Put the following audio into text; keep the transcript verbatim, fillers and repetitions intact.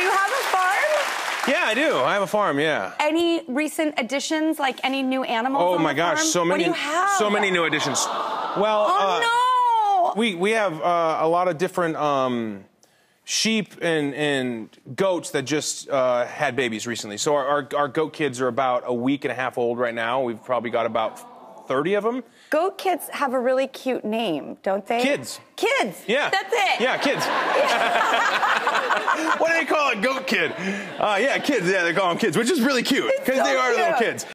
you have a farm? Yeah, I do. I have a farm, yeah. Any recent additions, like any new animals? Oh on my the gosh, farm? so many. What do you have? So many new additions. Well, oh, uh, no! We, we have uh, a lot of different um, sheep and, and goats that just uh, had babies recently. So our, our, our goat kids are about a week and a half old right now. We've probably got about thirty of them. Goat kids have a really cute name, don't they? Kids. Kids. Yeah. That's it. Yeah, kids. What do they call it? Goat kid. Uh, yeah, kids. Yeah, they call them kids, which is really cute because so they are cute. Little kids.